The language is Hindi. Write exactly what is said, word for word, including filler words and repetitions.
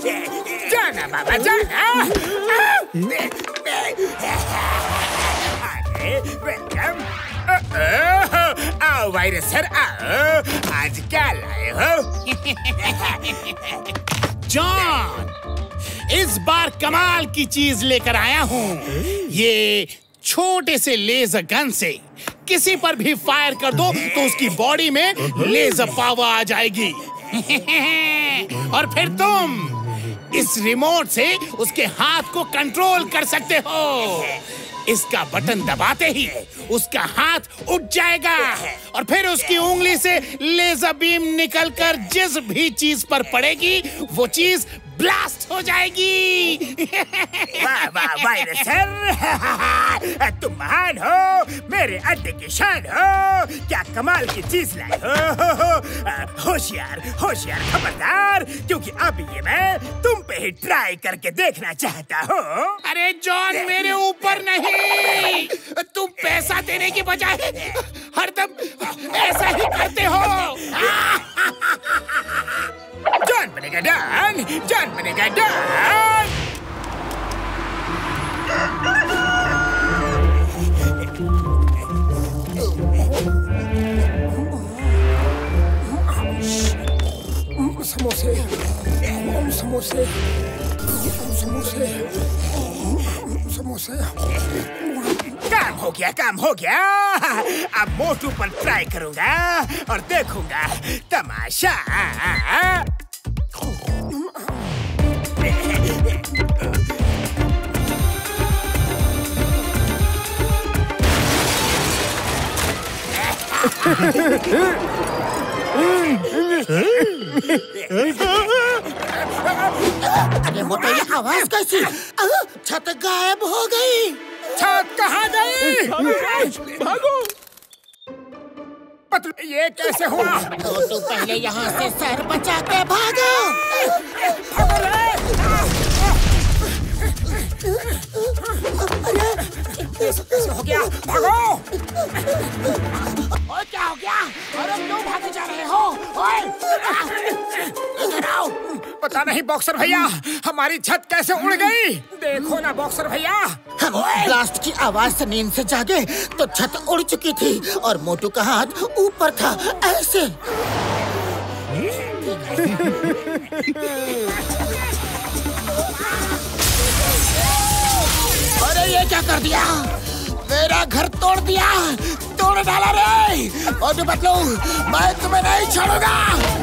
जाना बाबा जाना। अरे वेलकम, आओ वायरस सर आओ, आज क्या लाए हो? जॉन, इस बार कमाल की चीज लेकर आया हूँ। ये छोटे से लेजर गन से किसी पर भी फायर कर दो तो उसकी बॉडी में लेजर पावर आ जाएगी। और फिर तुम इस रिमोट से उसके हाथ को कंट्रोल कर सकते हो। इसका बटन दबाते ही उसका हाथ उठ जाएगा और फिर उसकी उंगली से लेजर बीम निकलकर जिस भी चीज पर पड़ेगी वो चीज ब्लास्ट हो जाएगी। वाह वाह वायरस सर, तुम महान हो, मेरे अड्डे की शान हो, क्या कमाल की चीज लाए हो। होशियार होशियार खबरदार, क्योंकि अब ये मैं तुम पे ही ट्राई करके देखना चाहता हूँ। अरे जॉन, मेरे ऊपर नहीं, तुम पैसा देने के बजाय हरदम ऐसा ही करते हो। जॉन बनेगा डॉन, जॉन बनेगा डॉन। समोसे समोसे समोसे समोसे, काम हो गया काम हो गया। अब मोटू पर ट्राई करूंगा और देखूंगा तमाशा। अरे मोटू, ये आवाज कैसी? छत गायब हो गई। छत कहाँ गई? भागो, भागो। पतलू, ये कैसे हुआ? मोटू, पहले यहाँ से सर बचा के भागो। कैसे कैसे हो गया? भागो। और क्या हो गया? अरे क्यों भागे जा रहे हो? इधर आओ। पता नहीं बॉक्सर भैया, हमारी छत कैसे उड़ गई? देखो ना बॉक्सर भैया, हम ब्लास्ट की आवाज से नींद से जागे तो छत उड़ चुकी थी और मोटू का हाथ ऊपर था ऐसे। अरे ये क्या कर दिया? मेरा घर तोड़ दिया, तोड़ डाला रे। और पतलू, मैं तुम्हें नहीं छोड़ूंगा।